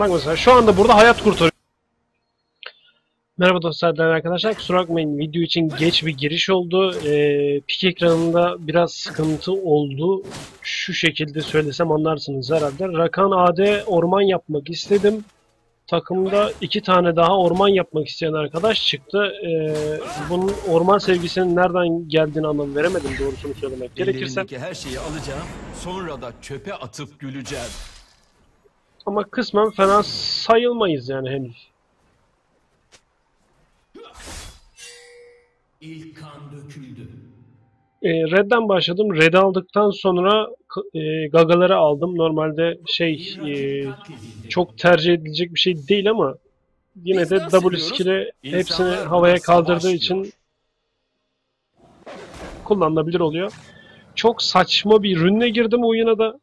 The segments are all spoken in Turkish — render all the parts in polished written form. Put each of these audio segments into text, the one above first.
Bak mesela şu anda burada hayat kurtarıyor. Merhaba dostlar, değerli arkadaşlar. Kusura bakmayın, video için geç bir giriş oldu. Pik ekranında biraz sıkıntı oldu. Şu şekilde söylesem anlarsınız herhalde. Rakan AD orman yapmak istedim. Takımda 2 tane daha orman yapmak isteyen arkadaş çıktı. Bunun orman sevgisinin nereden geldiğini anlam veremedim, doğrusunu söylemek gerekirse. Ellerindeki her şeyi alacağım, sonra da çöpe atıp güleceğim. Ama kısmen fena sayılmayız yani henüz. İlk kan döküldü. Red'den başladım. Red aldıktan sonra gagaları aldım. Normalde çok tercih edilecek bir şey değil ama yine de W skill'e hepsini havaya kaldırdığı için kullanılabilir oluyor. Çok saçma bir rünle girdim oyuna da.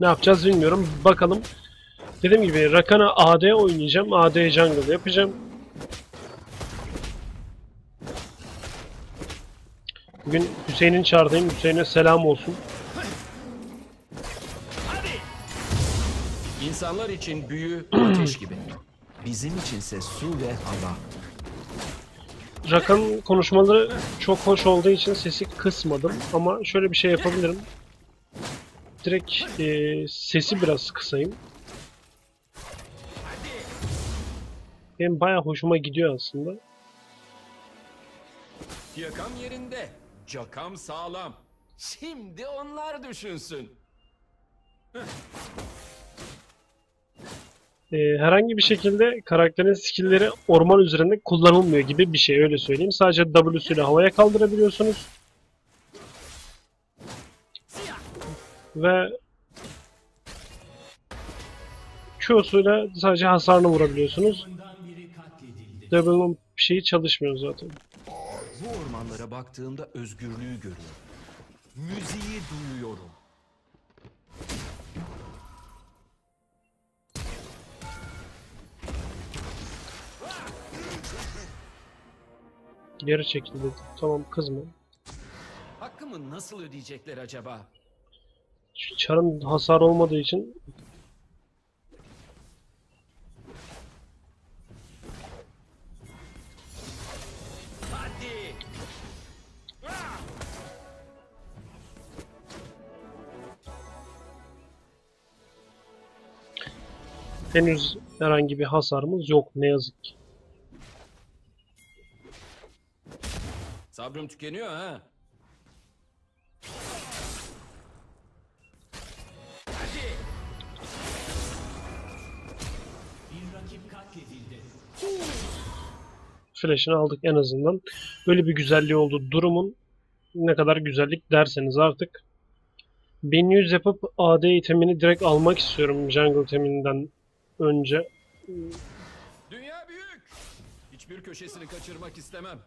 Ne yapacağız bilmiyorum. Bakalım. Dediğim gibi Rakan'a AD oynayacağım. AD jungle yapacağım. Bugün Hüseyin'in çağırdayım. Hüseyin'e selam olsun. İnsanlar için büyü ateş gibi. Bizim içinse su ve hava. Rakan'ın konuşmaları çok hoş olduğu için sesi kısmadım. Ama şöyle bir şey yapabilirim. Direkt sesi biraz kısayım. Benim bayağı hoşuma gidiyor aslında. Yakam yerinde, cakam sağlam. Şimdi onlar düşünsün. Herhangi bir şekilde karakterin skill'leri orman üzerinde kullanılmıyor gibi bir şey, öyle söyleyeyim. Sadece W'süyle havaya kaldırabiliyorsunuz. Ve Q'suyla sadece hasarını vurabiliyorsunuz. W'nun bir şeyi çalışmıyor zaten. Bu ormanlara baktığımda özgürlüğü görüyorum. Müziği duyuyorum. Geri çekildi. Tamam kızma. Hakkımı nasıl ödeyecekler acaba? Şu çarın hasar olmadığı için... Henüz herhangi bir hasarımız yok ne yazık ki. Sabrım tükeniyor ha. Hadi. Bir rakip katledildi. Flash'ını aldık en azından. Böyle bir güzelliği oldu durumun. Ne kadar güzellik derseniz artık. 1100 yapıp AD itemini direkt almak istiyorum jungle iteminden. Önce dünya büyük. Hiçbir köşesini kaçırmak istemem.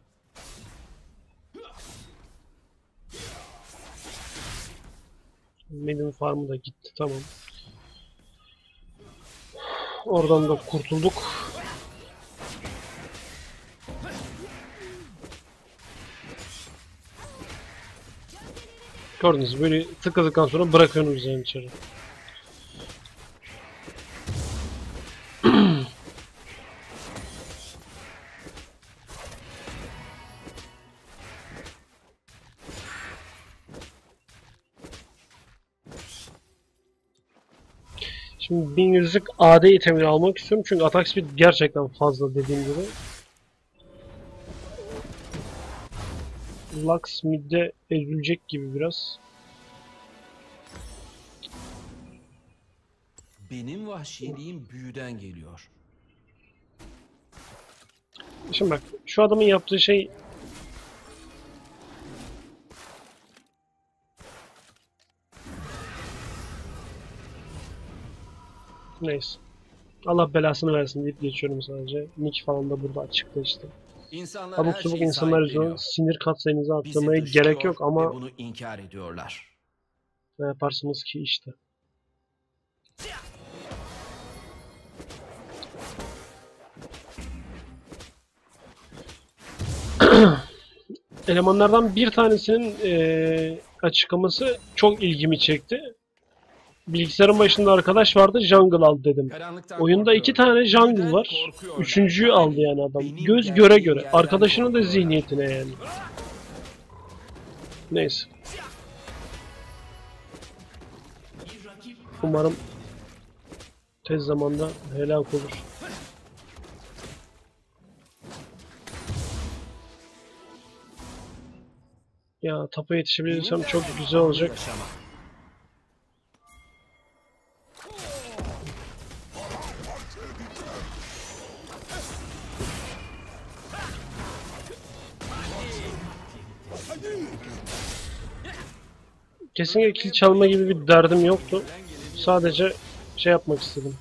Benim farmı da gitti, tamam. Oradan da kurtulduk. Gördünüz, böyle tıkladıktan sonra bırakıyorsunuz yani içeri. Şimdi 1100'lük AD itemini almak istiyorum çünkü atak speed gerçekten fazla dediğim gibi. Lux mid'de ezilecek gibi biraz. Benim vahşiliğim büyüden geliyor. Şimdi bak şu adamın yaptığı şey... Neyse. Allah belasını versin deyip geçiyorum sadece. Nick falan da burada açıkta işte. Abuk subuk insanlar üzerine sinir katsayınızı atlamaya gerek yok ama bunu inkar ediyorlar. Ne yaparsınız ki işte. Elemanlardan bir tanesinin açıklaması çok ilgimi çekti. bilgisayarın başında arkadaş vardı, jungle aldı dedim. Oyunda iki tane jungle var. Üçüncüyü aldı yani adam. Göz göre göre. Arkadaşının da zihniyetine yani. Neyse. Umarım tez zamanda helak olur. Ya tapa yetişebilirsem çok güzel olacak. Kesinlikle kill çalma gibi bir derdim yoktu. Sadece şey yapmak istedim.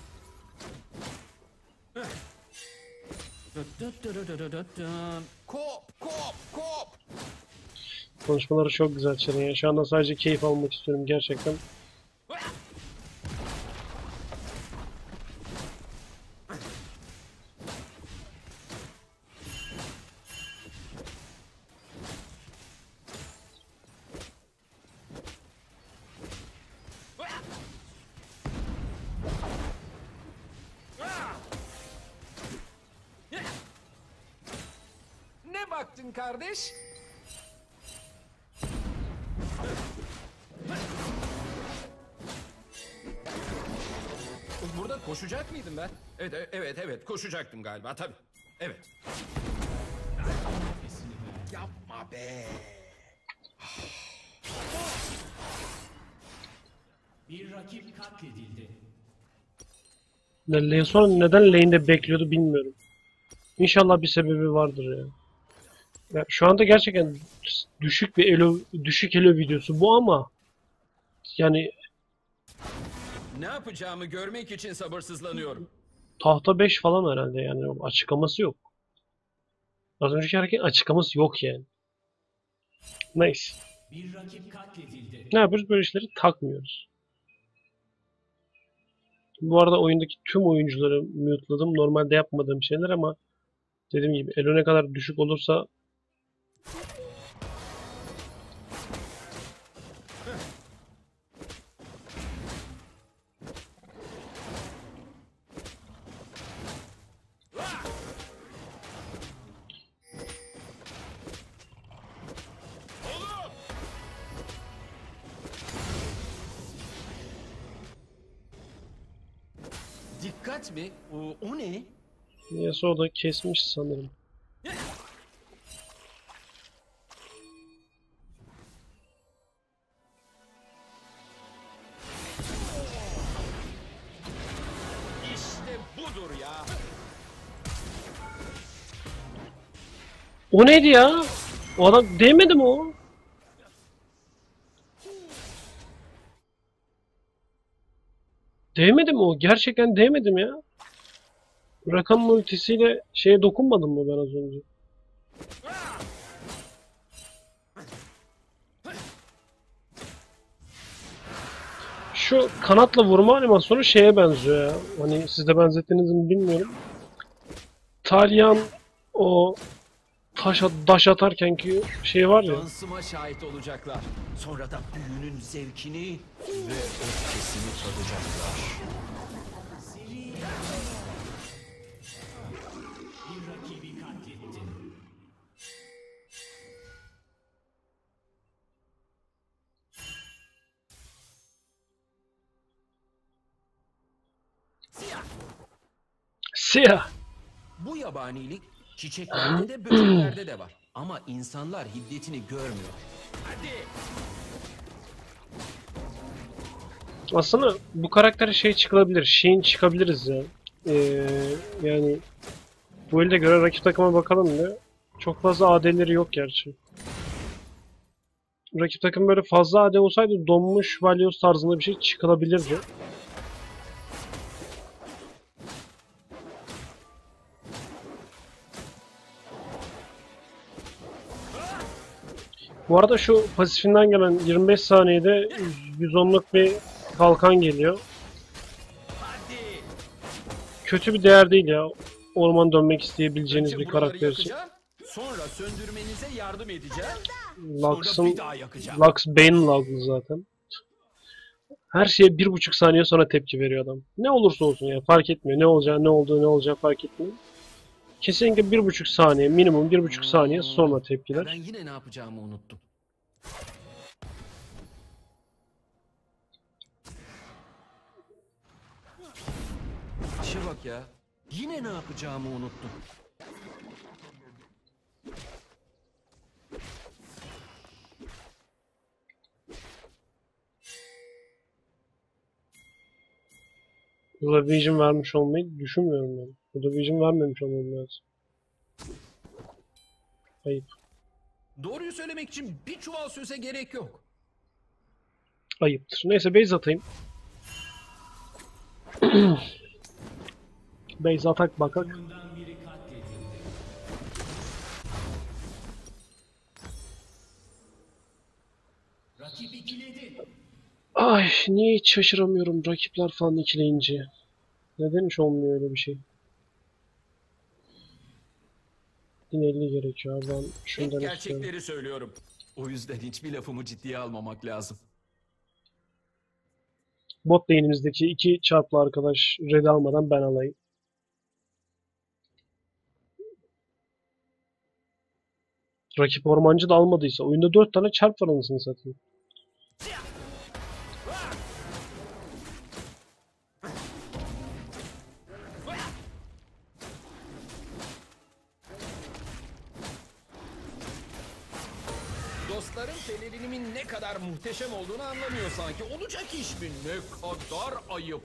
Konuşmaları çok güzel çalıyor. Şu anda sadece keyif almak istiyorum gerçekten. Ne baktın kardeş? Burada koşacak mıydım ben? Evet, evet, evet. Koşacaktım galiba. Tabii. Evet. Yapma be. Bir rakip katledildi. Lane sonra neden lane'de bekliyordu bilmiyorum. İnşallah bir sebebi vardır ya. Ya şu anda gerçekten düşük bir elo, düşük elo videosu bu ama yani ne yapacağımı görmek için sabırsızlanıyorum. Tahta 5 falan herhalde yani, açıklaması yok. Az önceki hareketin açıklaması yok yani. Neyse. Bir rakip katledildi. Ne yapıyoruz? Böyle işleri takmıyoruz. Bu arada oyundaki tüm oyuncuları mute'ladım. Normalde yapmadığım şeyler ama dediğim gibi elo ne kadar düşük olursa dikkat mi? O ne? Yasuo da kesmiş sanırım. İşte budur ya. O neydi ya? O adam değmedi mi o? Değmedim o. Gerçekten değmedim ya. Rakan'ın ultisiyle şeye dokunmadım mı ben az önce? Şu kanatla vurma animasyonu şeye benziyor ya. Hani siz de benzettiğinizi mi bilmiyorum. Talyan o taş atarken ki şey var ya. Dansıma şahit olacaklar. Sonra da büyünün zevkini ve öfkesini tadacaklar. Bir rakibi katlettin. Siyah. Siyah. Bu yabanilik çiçeklerde de, böceklerde de var. Ama insanlar hiddetini görmüyor. Hadi. Aslında bu karaktere şey çıkılabilir. Şeyin çıkabiliriz ya. Yani bu elde göre rakip takıma bakalım da. Çok fazla AD'leri yok gerçi. Rakip takım böyle fazla AD olsaydı donmuş Valios tarzında bir şey çıkılabilirdi. Bu arada şu pasifinden gelen 25 saniyede 110'luk bir kalkan geliyor. Kötü bir değer değil ya. Orman dönmek isteyebileceğiniz bir karakter için. Sonra söndürmenize yardım edeceğim. Lux Bane lazım zaten. Her şeye 1,5 saniye sonra tepki veriyor adam. Ne olursa olsun ya, fark etmiyor. Ne olacağı, ne olduğu, ne olacağı fark etmiyor. Kesinlikle 1,5 saniye, minimum 1,5 saniye sonra tepkiler. Ben yine ne yapacağımı unuttum. İşe bak ya. Yine ne yapacağımı unuttum. Burada vision vermiş olmayı düşünmüyorum ben. Burada vision vermemiş olmam lazım. Ayıp. Doğruyu söylemek için bir çuval söze gerek yok. Ayıptır. Neyse base atayım. Base atak bakak. Ay niye hiç şaşıramıyorum rakipler falan ikileyince. Neden hiç olmuyor öyle bir şey. 1050 gerekiyor. Ben şundan gerçekleri söylüyorum. O yüzden hiçbir lafımı ciddiye almamak lazım. Bot lane'imizdeki iki çarplı arkadaş red almadan ben alayım. Rakip ormancı da almadıysa oyunda 4 tane çarp var anasını satayım. Pelerinimin ne kadar muhteşem olduğunu anlamıyor sanki. Olacak iş mi? Ne kadar ayıp.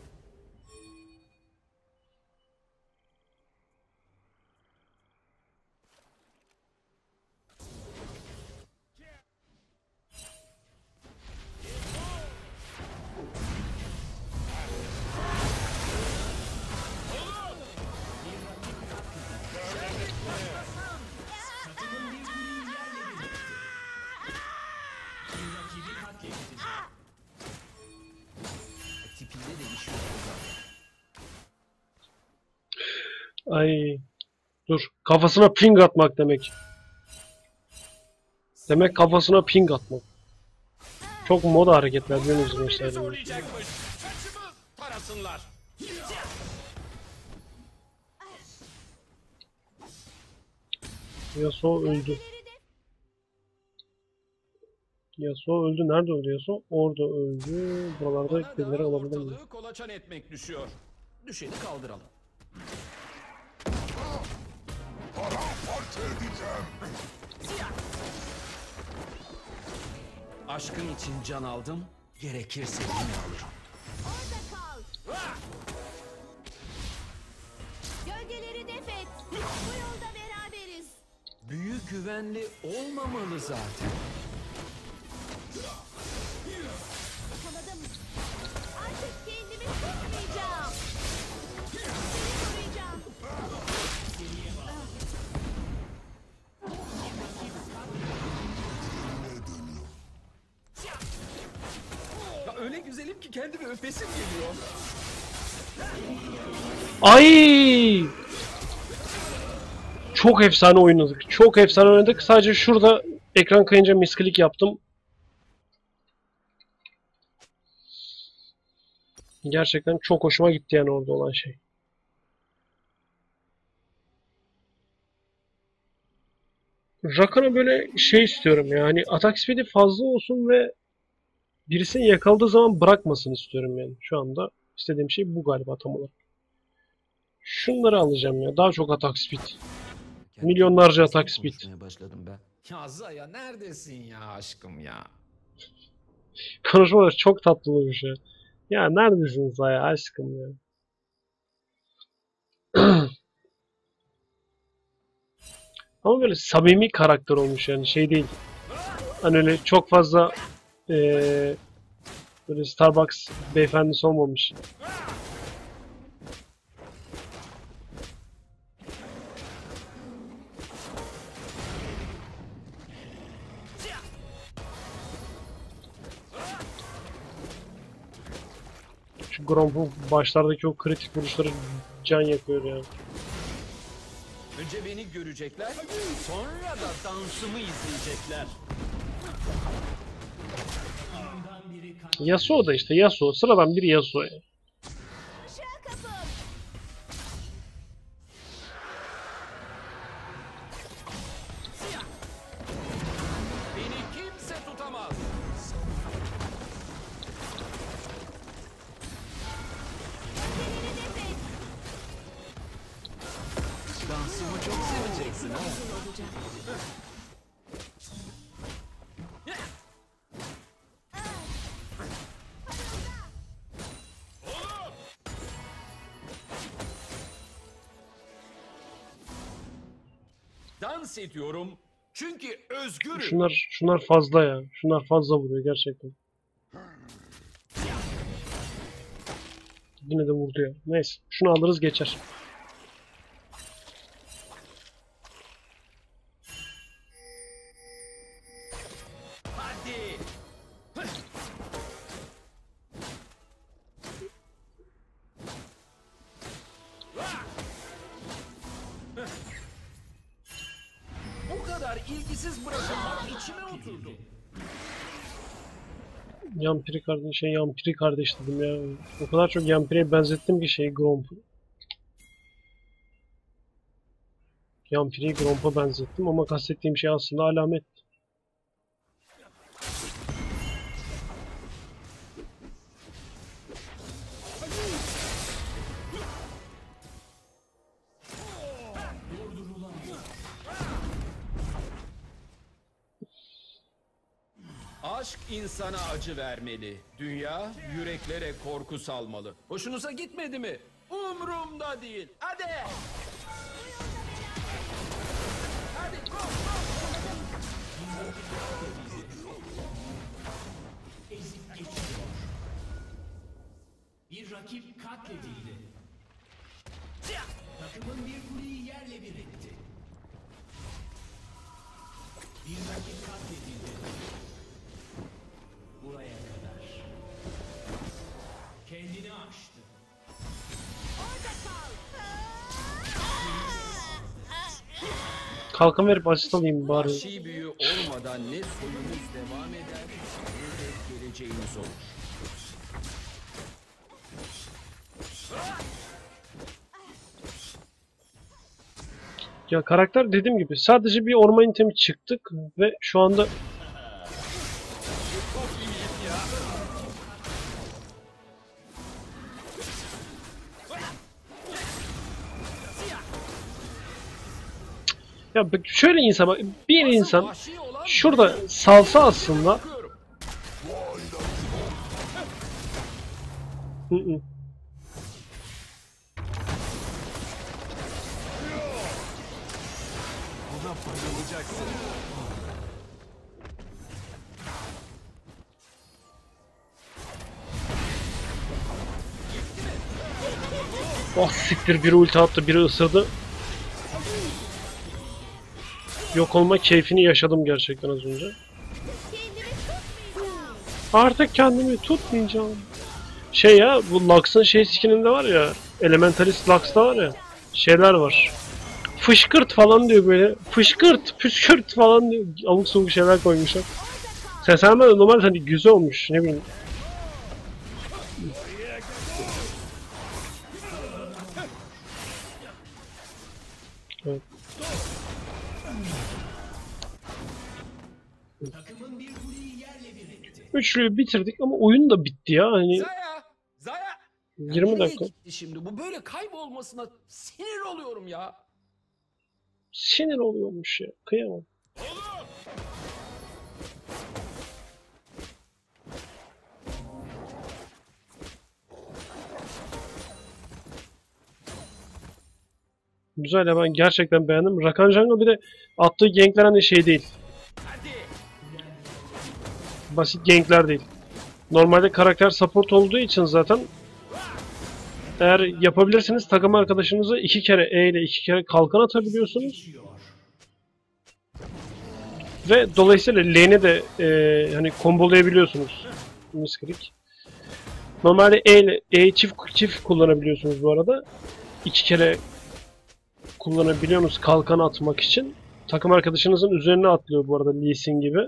Ay dur, kafasına ping atmak demek. Demek kafasına ping atmak. Çok moda hareketler biliyorsunuz mesela. Yasuo öldü. Yasuo öldü. Nerede öldü Yasuo? Orada öldü. Buralarda birileri olabilir mi? Kolaçan etmek düşüyor. Düşeni kaldıralım. Aşkın için can aldım, gerekirse yine alırım. Orada kal. Gölgeleri def et. Bu yolda beraberiz. Büyük güvenli olmamalı zaten. Yakaladım. Artık kendimi koruyacağım. Öyle güzelim ki kendimi öpesim geliyor. Ay! Çok efsane oynadık. Çok efsane oynadık. Sadece şurada ekran kayınca misklik yaptım. Gerçekten çok hoşuma gitti yani orada olan şey. Rakan'a böyle şey istiyorum yani. Atak speedi fazla olsun ve birisini yakaladığı zaman bırakmasını istiyorum yani. Şu anda istediğim şey bu galiba tam olarak. Şunları alacağım ya. Daha çok atak speed. Milyonlarca atak speed. Kazza ya neredesin ya aşkım ya? Konuşmalar çok tatlı olmuş ya. Ya neredesin ya aşkım ya? Ama böyle samimi karakter olmuş yani şey değil. Hani öyle çok fazla böyle Starbucks beyefendisi olmamış. Şu Gromp'un başlardaki o kritik vuruşları can yakıyor yani. Önce beni görecekler, sonra da dansımı izleyecekler. Yasuo da işte Yasuo. Sıradan bir Yasuo. Dans ediyorum çünkü özgürüm. Şunlar fazla ya. Şunlar fazla vuruyor gerçekten. Yine de vurdu ya. Neyse. Şunu alırız geçer. Yampiri kardeş, yampiri kardeş dedim ya. O kadar çok yampiriye benzettim ki Gromp'u. Yampiriyi Gromp'a benzettim ama kastettiğim şey aslında alamet. Aşk insana acı vermeli. Dünya yüreklere korku salmalı. Hoşunuza gitmedi mi? Umrumda değil. Hadi! Hadi go, go, go. Bir rakip katledildi. Takımın bir kuleyi yerle bir etti. Bir rakip katledildi. Buraya kadar. Kendini aştı. Orada kal. Kalkan verip asist alayım bari. Vahşi büyü olmadan ne soyumuz devam eder, ne de geleceğimiz olur. Ya karakter dediğim gibi sadece bir orman itemi çıktık ve şu anda ya şöyle insan bak, bir insan şurada salsa aslında oh siktir, biri ulti attı, biri ısırdı. Yok olma keyfini yaşadım gerçekten az önce. Artık kendimi tutmayacağım. Şey ya, bu Lux'ın şey skininde var ya, Elementalist Lux'ta var ya, şeyler var. Fışkırt falan diyor böyle, fışkırt, püskürt falan diyor, avuk savuk şeyler koymuşlar. Seslenme de normal, hani güzel olmuş, ne bileyim. Evet. Üçlüyü bitirdik ama oyun da bitti ya hani. Zaya. 20 dakika. Şimdi bu böyle kaybolmasına sinir oluyorum ya. Sinir oluyormuş ya. Kıyamam. Güzel ya, ben gerçekten beğendim. Rakan Jungle bir de attığı gankler hani şey değil. Basit gankler değil. Normalde karakter support olduğu için zaten eğer yapabilirseniz takım arkadaşınıza 2 kere E ile 2 kere kalkan atabiliyorsunuz. Ve dolayısıyla lane'e de hani kombolayabiliyorsunuz. Misklik. Normalde E ile E çift kullanabiliyorsunuz bu arada. 2 kere kullanabiliyorsunuz kalkan atmak için. Takım arkadaşınızın üzerine atlıyor bu arada Lee Sin gibi.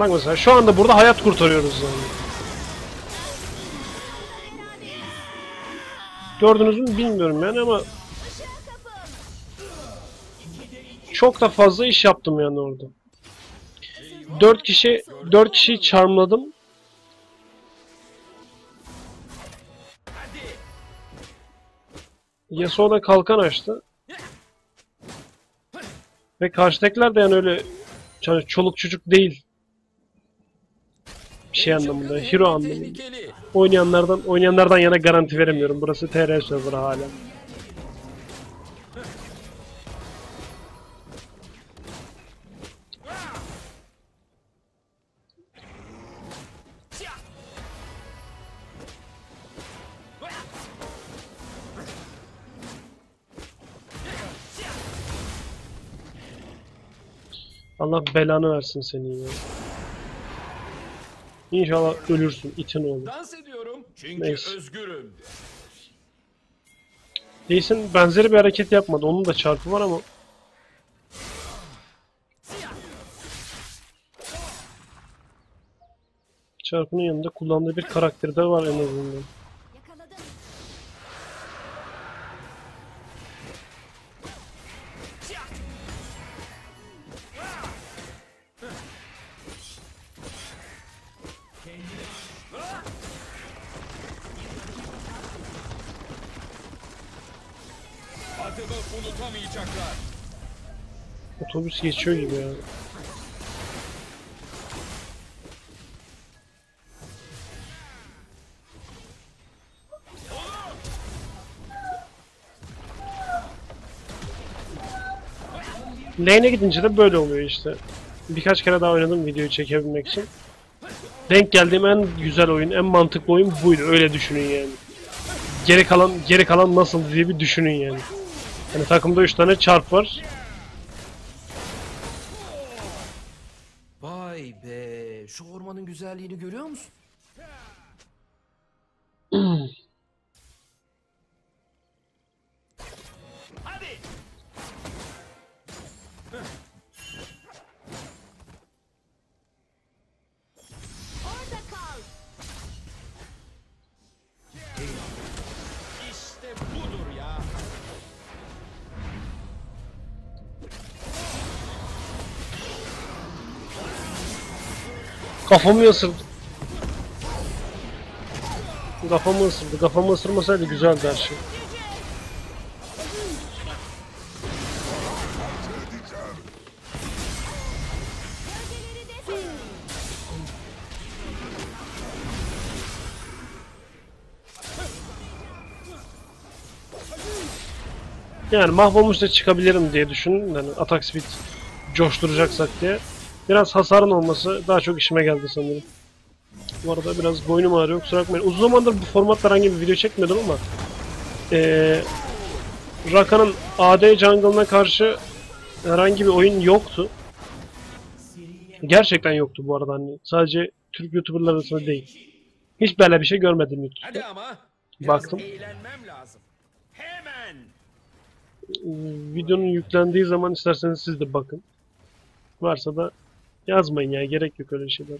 Bak mesela şu anda burada hayat kurtarıyoruz yani. Gördünüz mü bilmiyorum yani ama çok da fazla iş yaptım yani orada. 4 kişiyi charmladım. Yasuo da kalkan açtı. Ve karşıdakiler de yani öyle çoluk çocuk değil. Bir şey anlamında, hero anlamında. Oynayanlardan yana garanti veremiyorum. Burası TR server hala. Allah belanı versin seni ya. İnşallah ölürsün itin oğlu. Dans ediyorum çünkü neyse, özgürüm. Lee Sin benzeri bir hareket yapmadı. Onun da çarpı var ama. Çarpının yanında kullandığı bir karakteri de var en azından. Otobüs geçiyor gibi ya. Lane'e gidince de böyle oluyor işte. Birkaç kere daha oynadım videoyu çekebilmek için. Denk geldiğim en güzel oyun, en mantıklı oyun buydu. Öyle düşünün yani. Geri kalan nasıl diye bir düşünün yani. Yani takımda 3 tane çarp var. Vay be, şu ormanın güzelliğini görüyor musun? Hadi. Orada kal. İşte budur ya. Kafamı ısırdı. Kafamı ısırmasaydı güzeldi her şey. Yani mahvolmuş da çıkabilirim diye düşünün. Yani atak speed coşturacaksak diye. Biraz hasarın olması daha çok işime geldi sanırım. Bu arada biraz boynum ağrıyor, kusura bakmayın. Uzun zamandır bu formatla herhangi bir video çekmedim ama Rakan'ın AD jungle'ına karşı herhangi bir oyun yoktu. Gerçekten yoktu bu arada hani. Sadece Türk YouTuber'lar arasında değil. Hiç böyle bir şey görmedim YouTube'da. Baktım. Videonun yüklendiği zaman isterseniz siz de bakın. Varsa da yazmayın ya, gerek yok öyle şeyler.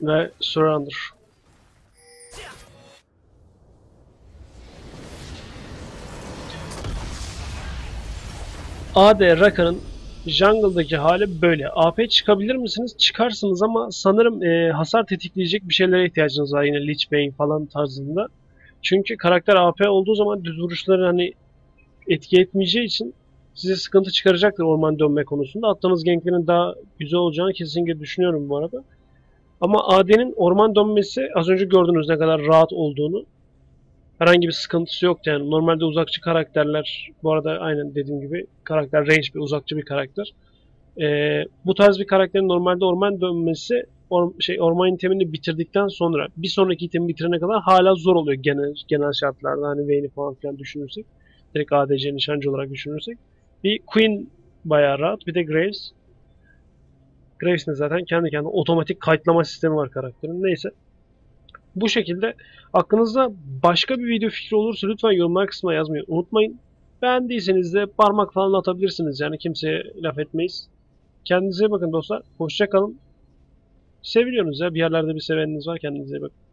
Ve surrender. AD Rakan'ın jungle'daki hali böyle. AP çıkabilir misiniz? Çıkarsınız ama sanırım hasar tetikleyecek bir şeylere ihtiyacınız var. Yine Lich Bane falan tarzında. Çünkü karakter AP olduğu zaman düz vuruşları hani etki etmeyeceği için size sıkıntı çıkaracaktır orman dönme konusunda. Attığınız ganklerin daha güzel olacağını kesinlikle düşünüyorum bu arada. Ama AD'nin orman dönmesi az önce gördünüz ne kadar rahat olduğunu. Herhangi bir sıkıntısı yoktu yani. Normalde uzakçı karakterler, bu arada aynen dediğim gibi karakter range bir uzakçı bir karakter. Bu tarz bir karakterin normalde orman dönmesi orman itemini bitirdikten sonra bir sonraki itemi bitirene kadar hala zor oluyor genel şartlarda. Hani Vayne'i falan filan düşünürsek. Direkt ADC nişancı olarak düşünürsek. Bir Queen bayağı rahat. Bir de Graves. Graves'in zaten kendi kendine otomatik kayıtlama sistemi var karakterin. Neyse. Bu şekilde aklınızda başka bir video fikri olursa lütfen yorumlar kısmına yazmayı unutmayın. Beğendiyseniz de parmak falan atabilirsiniz. Yani kimseye laf etmeyiz. Kendinize iyi bakın dostlar. Hoşça kalın. Seviliyorsunuz ya. Bir yerlerde bir seveniniz var. Kendinize iyi bakın.